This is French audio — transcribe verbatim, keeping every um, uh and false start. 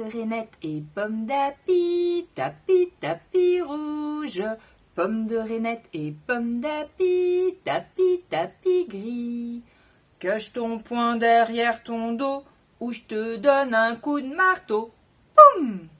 de reinette et pomme d'api, tapi, tapi rouge. Pomme de reinette et pomme d'api, tapi, tapi gris. Cache ton poing derrière ton dos, ou je te donne un coup de marteau. Poum!